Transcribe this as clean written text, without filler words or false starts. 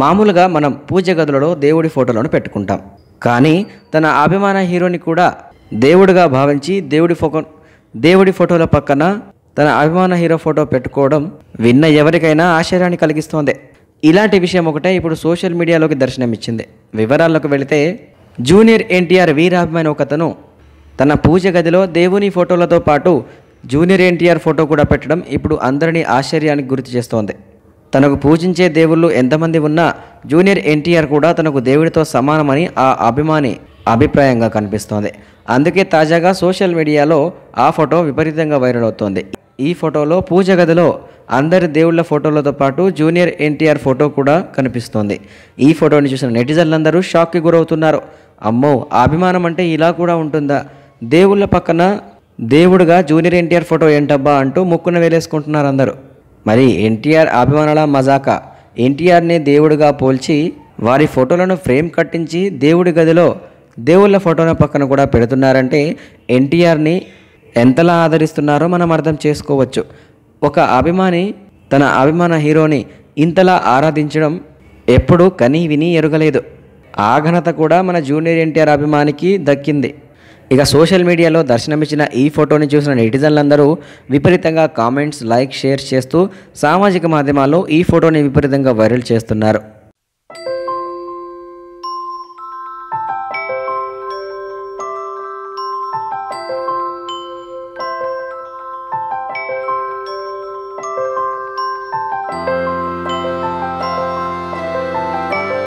మామూలుగా మనం పూజ గదులలో దేవుడి ఫోటోలను పెట్టుకుంటాం. కానీ తన అభిమాన హీరోని కూడా దేవుడిగా భావించి దేవుడి ఫోటోల పక్కన తన అభిమాన హీరో ఫోటో పెట్టుకోవడం విన్న ఎవరికైనా ఆశ్చర్యాన్ని కలిగిస్తోంది. ఇలాంటి విషయం ఒకటే ఇప్పుడు సోషల్ మీడియాలోకి దర్శనమిచ్చింది. వివరాల్లోకి వెళితే జూనియర్ ఎన్టీఆర్ వీరాభిమాని ఒకతను తన పూజ గదిలో దేవుని ఫోటోలతో పాటు జూనియర్ ఎన్టీఆర్ ఫోటో కూడా పెట్టడం ఇప్పుడు అందరినీ ఆశ్చర్యానికి గుర్తు చేస్తోంది. తనకు పూజించే దేవుళ్ళు ఎంతమంది ఉన్నా జూనియర్ ఎన్టీఆర్ కూడా తనకు దేవుడితో సమానమని ఆ అభిమాని అభిప్రాయంగా కనిపిస్తోంది. అందుకే తాజాగా సోషల్ మీడియాలో ఆ ఫోటో విపరీతంగా వైరల్ అవుతోంది. ఈ ఫోటోలో పూజ గదిలో అందరి దేవుళ్ళ ఫోటోలతో పాటు జూనియర్ ఎన్టీఆర్ ఫోటో కూడా కనిపిస్తోంది. ఈ ఫోటోని చూసిన నెటిజన్లందరూ షాక్కి గురవుతున్నారు. అమ్మో, అభిమానం అంటే ఇలా కూడా ఉంటుందా? దేవుళ్ళ పక్కన దేవుడుగా జూనియర్ ఎన్టీఆర్ ఫోటో ఏంటబ్బా అంటూ ముక్కున వేలేసుకుంటున్నారు అందరూ. మరి ఎన్టీఆర్ అభిమానుల మజాక ఎన్టీఆర్ని దేవుడిగా పోల్చి వారి ఫోటోలను ఫ్రేమ్ కట్టించి దేవుడి గదిలో దేవుళ్ళ ఫోటోల పక్కన కూడా పెడుతున్నారంటే ఎన్టీఆర్ని ఎంతలా ఆదరిస్తున్నారో మనం అర్థం చేసుకోవచ్చు. ఒక అభిమాని తన అభిమాన హీరోని ఇంతలా ఆరాధించడం ఎప్పుడూ కని విని ఎరుగలేదు. ఆ ఘనత కూడా మన జూనియర్ ఎన్టీఆర్ అభిమానికి దక్కింది. ఇక సోషల్ మీడియాలో దర్శనమిచ్చిన ఈ ఫోటోని చూసిన నెటిజన్లందరూ విపరీతంగా కామెంట్స్, లైక్, షేర్ చేస్తూ సామాజిక మాధ్యమాల్లో ఈ ఫోటోని విపరీతంగా వైరల్ చేస్తున్నారు.